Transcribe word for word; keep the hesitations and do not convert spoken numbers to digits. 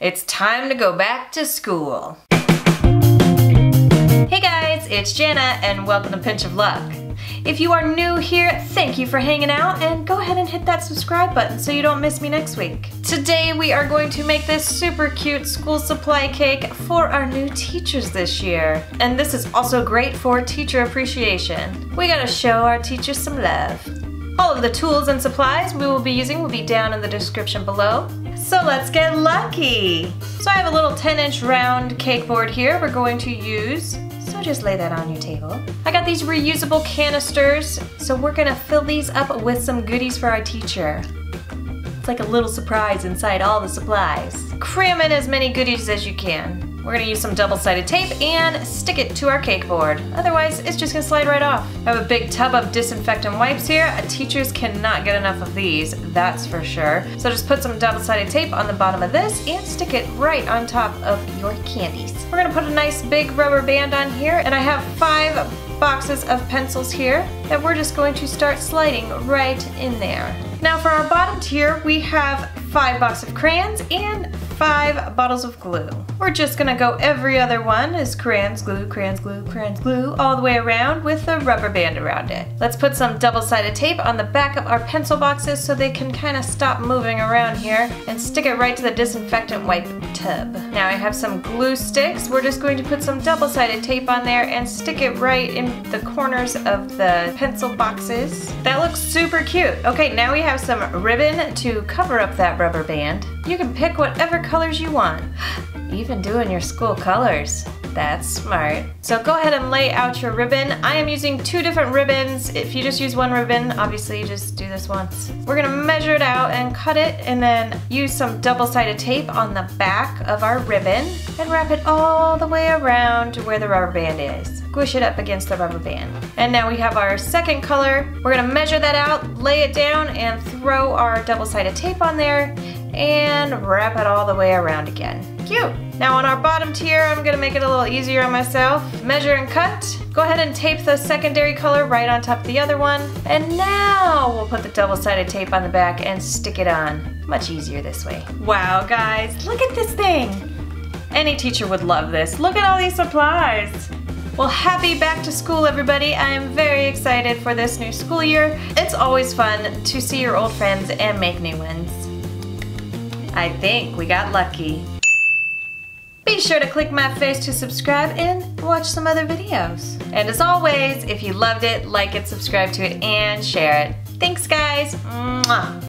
It's time to go back to school. Hey guys, it's Jana and welcome to Pinch of Luck. If you are new here, thank you for hanging out and go ahead and hit that subscribe button so you don't miss me next week. Today we are going to make this super cute school supply cake for our new teachers this year. And this is also great for teacher appreciation. We gotta show our teachers some love. All of the tools and supplies we will be using will be down in the description below. So let's get lucky! So I have a little ten inch round cake board here we're going to use. So just lay that on your table. I got these reusable canisters, so we're gonna fill these up with some goodies for our teacher. It's like a little surprise inside all the supplies. Cram in as many goodies as you can. We're gonna use some double-sided tape and stick it to our cake board. Otherwise, it's just gonna slide right off. I have a big tub of disinfectant wipes here. Teachers cannot get enough of these, that's for sure. So just put some double-sided tape on the bottom of this and stick it right on top of your candies. We're gonna put a nice big rubber band on here, and I have five boxes of pencils here that we're just going to start sliding right in there. Now for our bottom tier, we have five boxes of crayons and five bottles of glue. We're just gonna go every other one is crayons, glue, crayons, glue, crayons, glue, all the way around with a rubber band around it. Let's put some double-sided tape on the back of our pencil boxes so they can kind of stop moving around here and stick it right to the disinfectant wipe tub. Now I have some glue sticks. We're just going to put some double-sided tape on there and stick it right in the corners of the pencil boxes. That looks super cute. Okay, now we have some ribbon to cover up that rubber band. You can pick whatever colors you want. Even doing your school colors. That's smart. So go ahead and lay out your ribbon. I am using two different ribbons. If you just use one ribbon, obviously you just do this once. We're gonna measure it out and cut it and then use some double-sided tape on the back of our ribbon and wrap it all the way around to where the rubber band is. Squish it up against the rubber band. And now we have our second color. We're gonna measure that out, lay it down, and throw our double-sided tape on there and wrap it all the way around again. Cute. Now on our bottom tier, I'm gonna make it a little easier on myself. Measure and cut. Go ahead and tape the secondary color right on top of the other one. And now we'll put the double-sided tape on the back and stick it on. Much easier this way. Wow, guys, look at this thing. Any teacher would love this. Look at all these supplies. Well, happy back to school, everybody. I am very excited for this new school year. It's always fun to see your old friends and make new ones. I think we got lucky. Be sure to click my face to subscribe and watch some other videos. And as always, if you loved it, like it, subscribe to it, and share it. Thanks, guys. Mwah.